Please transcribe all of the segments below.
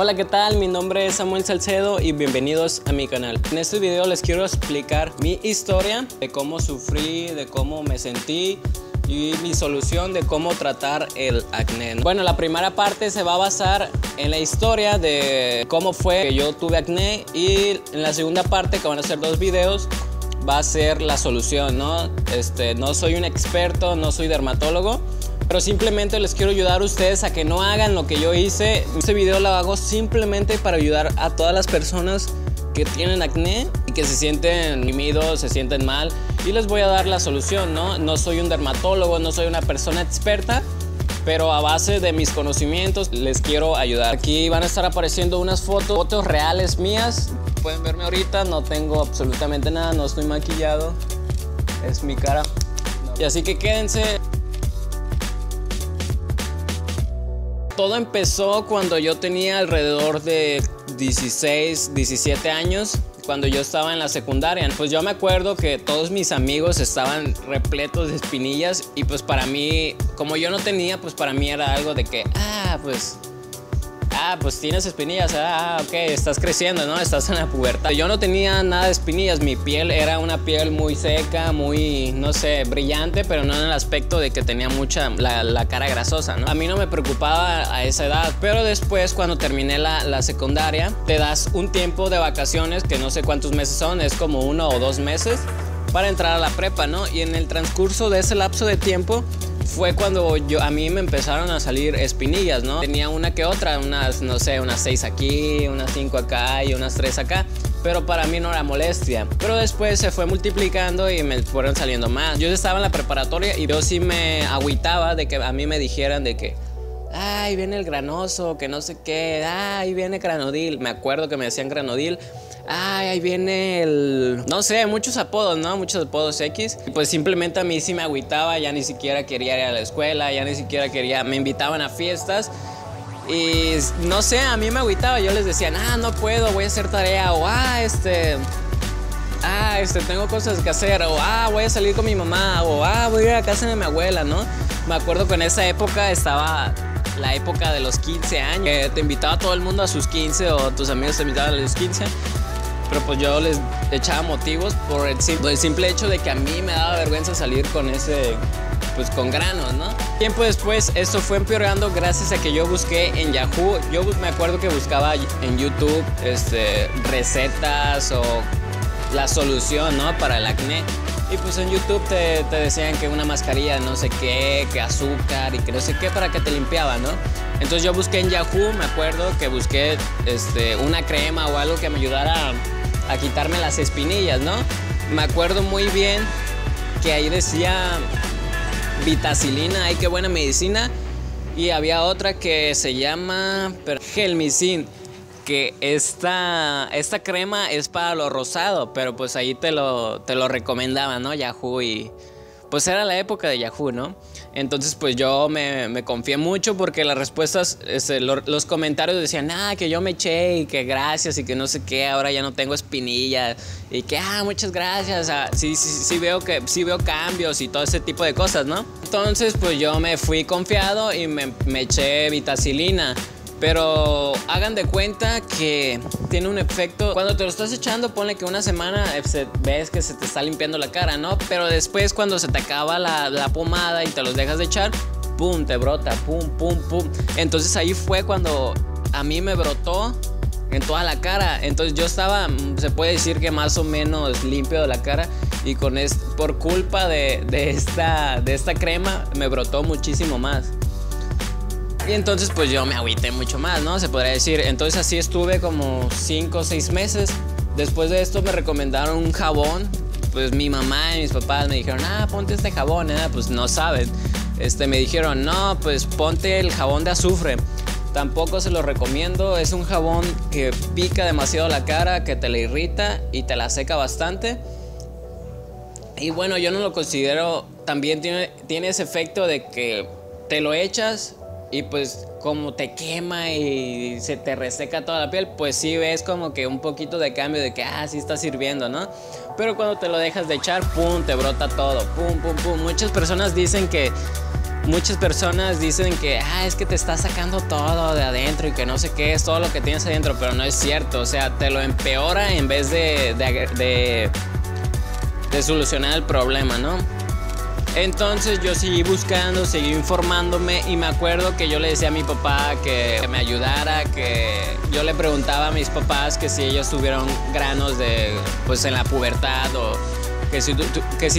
Hola, ¿qué tal? Mi nombre es Samuel Salcedo y bienvenidos a mi canal. En este video les quiero explicar mi historia de cómo sufrí, de cómo me sentí y mi solución de cómo tratar el acné. Bueno, la primera parte se va a basar en la historia de cómo fue que yo tuve acné, y en la segunda parte, que van a ser dos videos, va a ser la solución, ¿no? No soy un experto, no soy dermatólogo, pero simplemente les quiero ayudar a ustedes a que no hagan lo que yo hice. Este video lo hago simplemente para ayudar a todas las personas que tienen acné y que se sienten tímidos, se sienten mal, y les voy a dar la solución, ¿no? No soy un dermatólogo, no soy una persona experta, pero a base de mis conocimientos les quiero ayudar. Aquí van a estar apareciendo unas fotos reales mías. Pueden verme ahorita, no tengo absolutamente nada, no estoy maquillado, es mi cara. Y así que quédense. Todo empezó cuando yo tenía alrededor de 16, 17 años, cuando yo estaba en la secundaria. Pues yo me acuerdo que todos mis amigos estaban repletos de espinillas, y pues para mí, como yo no tenía, pues para mí era algo de que, pues tienes espinillas, ok, estás creciendo, ¿no? Estás en la pubertad. Yo no tenía nada de espinillas, mi piel era una piel muy seca, muy, no sé, brillante, pero no en el aspecto de que tenía mucha, la cara grasosa, ¿no? A mí no me preocupaba a esa edad, pero después, cuando terminé la secundaria, te das un tiempo de vacaciones, que no sé cuántos meses son, es como 1 o 2 meses, para entrar a la prepa, ¿no? Y en el transcurso de ese lapso de tiempo, fue cuando a mí me empezaron a salir espinillas, ¿no? Tenía una que otra, unas, no sé, unas 6 aquí, unas 5 acá y unas 3 acá, pero para mí no era molestia. Pero después se fue multiplicando y me fueron saliendo más. Yo estaba en la preparatoria y yo sí me agüitaba de que a mí me dijeran de que, ahí viene el granoso, que no sé qué, ahí viene granodil. Me acuerdo que me decían granodil. Ay, ahí viene el... No sé, muchos apodos, ¿no? Muchos apodos X. Y pues simplemente a mí sí me agüitaba, ya ni siquiera quería ir a la escuela, ya ni siquiera quería... Me invitaban a fiestas y no sé, a mí me agüitaba. Yo les decía, no puedo, voy a hacer tarea, o tengo cosas que hacer, o voy a salir con mi mamá, o voy a ir a casa de mi abuela, ¿no? Me acuerdo que en esa época estaba... la época de los 15 años, que te invitaba a todo el mundo a sus 15, o tus amigos te invitaban a los 15, pero pues yo les echaba motivos por el simple hecho de que a mí me daba vergüenza salir con ese, pues con granos, ¿no? Tiempo después esto fue empeorando gracias a que yo busqué en Yahoo. Yo me acuerdo que buscaba en YouTube recetas o la solución, ¿no? Para el acné. Y pues en YouTube te decían que una mascarilla no sé qué, que azúcar y que no sé qué para que te limpiaba, ¿no? Entonces yo busqué en Yahoo, me acuerdo que busqué una crema o algo que me ayudara a quitarme las espinillas, ¿no? Me acuerdo muy bien que ahí decía vitacilina, ay, qué buena medicina. Y había otra que se llama Gelmicin, que esta crema es para lo rosado, pero pues ahí te lo recomendaba, ¿no? Yahoo, y pues era la época de Yahoo, ¿no? Entonces pues yo me confié mucho porque las respuestas, los comentarios decían, que yo me eché y que gracias y que no sé qué, ahora ya no tengo espinillas y que, muchas gracias, sí veo cambios y todo ese tipo de cosas, ¿no? Entonces pues yo me fui confiado y me eché vitacilina. Pero hagan de cuenta que tiene un efecto. Cuando te lo estás echando, ponle que una semana ves que se te está limpiando la cara, ¿no? Pero después, cuando se te acaba la pomada y te los dejas de echar, ¡pum! Te brota, ¡pum! ¡Pum! ¡Pum! Entonces ahí fue cuando a mí me brotó en toda la cara. Entonces yo estaba, se puede decir que más o menos limpio de la cara, y por culpa de esta crema me brotó muchísimo más. Y entonces pues yo me agüité mucho más, ¿no? Se podría decir. Entonces así estuve como 5 o 6 meses. Después de esto me recomendaron un jabón. Pues mi mamá y mis papás me dijeron, ponte este jabón, pues no saben. Me dijeron, no, pues ponte el jabón de azufre. Tampoco se lo recomiendo. Es un jabón que pica demasiado la cara, que te la irrita y te la seca bastante. Y bueno, yo no lo considero. También tiene ese efecto de que te lo echas y pues como te quema y se te reseca toda la piel, pues sí ves como que un poquito de cambio de que, sí está sirviendo, ¿no? Pero cuando te lo dejas de echar, ¡pum! Te brota todo, ¡pum! ¡Pum! ¡Pum! Muchas personas dicen que Muchas personas dicen que es que te está sacando todo de adentro y que no sé qué es todo lo que tienes adentro, pero no es cierto. O sea, te lo empeora en vez de solucionar el problema, ¿no? Entonces yo seguí buscando, seguí informándome, y me acuerdo que yo le decía a mi papá que me ayudara, que yo le preguntaba a mis papás que si ellos tuvieron granos pues en la pubertad, o que si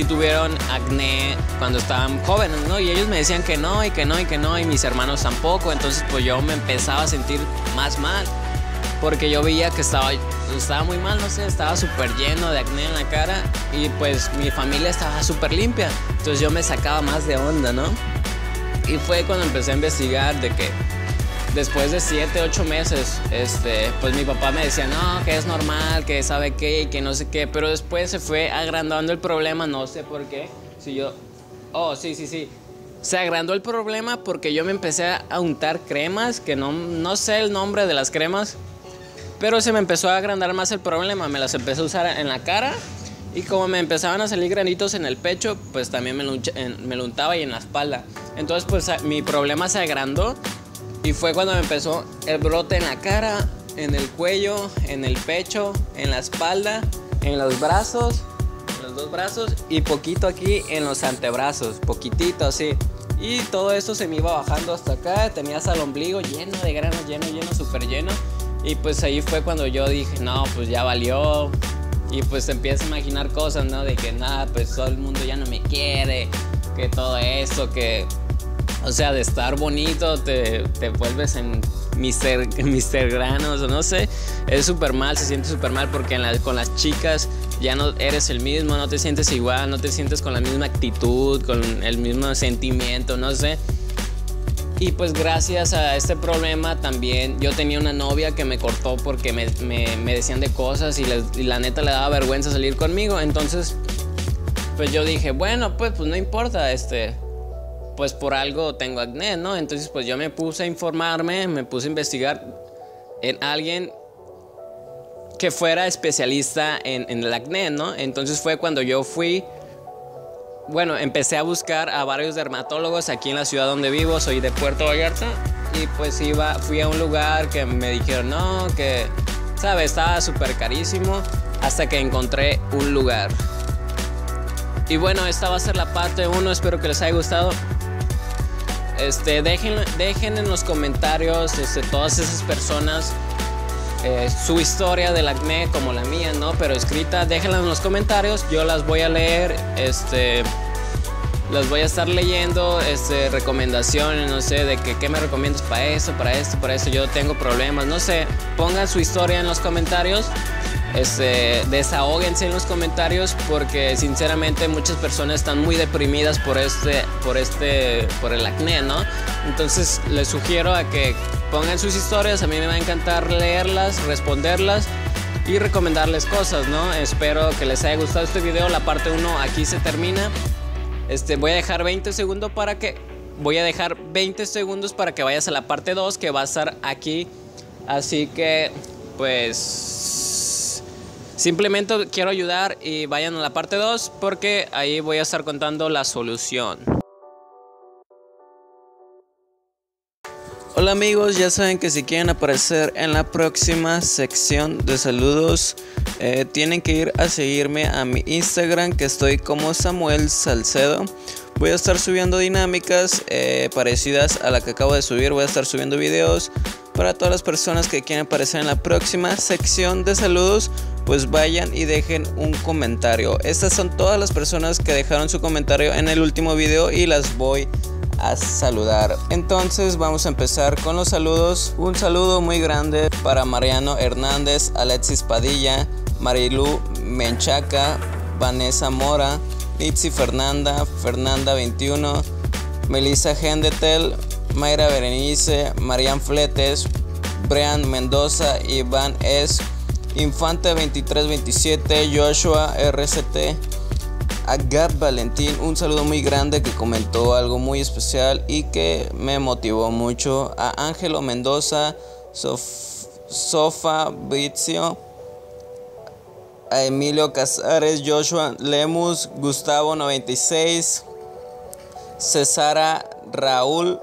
tuvieron acné cuando estaban jóvenes, ¿no? Y ellos me decían que no, y que no, y que no, y mis hermanos tampoco. Entonces pues yo me empezaba a sentir más mal, porque yo veía que estaba muy mal, no sé, estaba súper lleno de acné en la cara, y pues mi familia estaba súper limpia. Entonces yo me sacaba más de onda, ¿no? Y fue cuando empecé a investigar de que después de 7, 8 meses, pues mi papá me decía, no, que es normal, que sabe qué, y que no sé qué, pero después se fue agrandando el problema, no sé por qué. Se agrandó el problema porque yo me empecé a untar cremas, que no sé el nombre de las cremas, pero se me empezó a agrandar más el problema. Me las empecé a usar en la cara, y como me empezaban a salir granitos en el pecho, pues también me lo untaba, y en la espalda. Entonces pues mi problema se agrandó, y fue cuando me empezó el brote en la cara, en el cuello, en el pecho, en la espalda, en los brazos, en los dos brazos, y poquito aquí en los antebrazos, poquitito así. Y todo esto se me iba bajando hasta acá, tenía hasta el ombligo lleno de granos, lleno, súper lleno. Y pues ahí fue cuando yo dije, no, pues ya valió. Y pues te empiezas a imaginar cosas, ¿no? De que nada, pues todo el mundo ya no me quiere, que todo esto, que... O sea, de estar bonito te vuelves en Mr. Granos, o no sé. Es súper mal, se siente súper mal, porque con las chicas ya no eres el mismo, no te sientes igual, no te sientes con la misma actitud, con el mismo sentimiento, no sé. Y pues gracias a este problema también yo tenía una novia que me cortó porque me decían de cosas, y la neta le daba vergüenza salir conmigo. Entonces pues yo dije, bueno, pues no importa, pues por algo tengo acné, ¿no? Entonces pues yo me puse a informarme, me puse a investigar en alguien que fuera especialista en el acné, ¿no? Entonces fue cuando yo fui... Bueno, empecé a buscar a varios dermatólogos aquí en la ciudad donde vivo. Soy de Puerto Vallarta, y pues fui a un lugar que me dijeron no, que, ¿sabes? Estaba súper carísimo, hasta que encontré un lugar. Y bueno, esta va a ser la parte 1, espero que les haya gustado. Dejen en los comentarios todas esas personas su historia del acné, como la mía, ¿no? Pero escrita, déjenla en los comentarios, yo las voy a leer, las voy a estar leyendo, recomendaciones, no sé, de que qué me recomiendas para esto, yo tengo problemas, no sé. Pongan su historia en los comentarios, desahóguense en los comentarios, porque sinceramente muchas personas están muy deprimidas por el acné, ¿no? Entonces les sugiero a que pongan sus historias, a mí me va a encantar leerlas, responderlas y recomendarles cosas, ¿no? Espero que les haya gustado este video, la parte 1 aquí se termina. Voy a dejar 20 segundos para que vayas a la parte 2, que va a estar aquí. Así que pues simplemente quiero ayudar y vayan a la parte 2, porque ahí voy a estar contando la solución. Hola amigos, ya saben que si quieren aparecer en la próxima sección de saludos, tienen que ir a seguirme a mi Instagram, que estoy como Samuel Salcedo. Voy a estar subiendo dinámicas parecidas a la que acabo de subir. Voy a estar subiendo videos para todas las personas que quieran aparecer en la próxima sección de saludos. Pues vayan y dejen un comentario. Estas son todas las personas que dejaron su comentario en el último video, y las voy a saludar. Entonces vamos a empezar con los saludos. Un saludo muy grande para Mariano Hernández, Alexis Padilla, Marilu Menchaca, Vanessa Mora, Nitsi Fernanda, Fernanda21, Melissa Gendetel, Mayra Berenice, Marian Fletes, Brian Mendoza, Iván S, Infante2327, Joshua RCT, Agat Valentín, un saludo muy grande que comentó algo muy especial y que me motivó mucho. A Ángelo Mendoza, Sofa Vizio, a Emilio Casares, Joshua Lemus, Gustavo96, Cesara Raúl,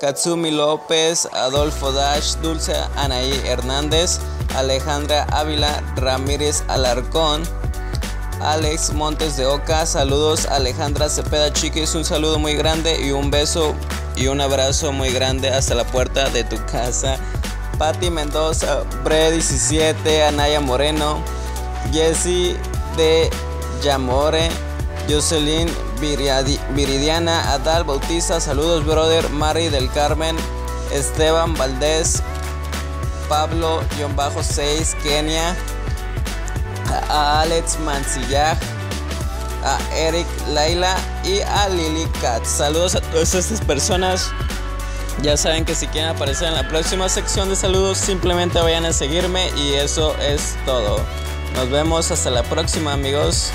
Katsumi López, Adolfo Dash, Dulce Anaí Hernández, Alejandra Ávila, Ramírez Alarcón, Alex Montes de Oca. Saludos Alejandra Cepeda, chiquis, un saludo muy grande y un beso y un abrazo muy grande hasta la puerta de tu casa. Pati Mendoza, Bre 17, Anaya Moreno, Jessy de Yamore, Jocelyn Viridiana, Adal Bautista, saludos brother, Mari del Carmen, Esteban Valdés, Pablo-6, Kenia, a Alex Mancillag, a Eric Laila y a Lily Cat. Saludos a todas estas personas. Ya saben que si quieren aparecer en la próxima sección de saludos, simplemente vayan a seguirme y eso es todo. Nos vemos hasta la próxima, amigos.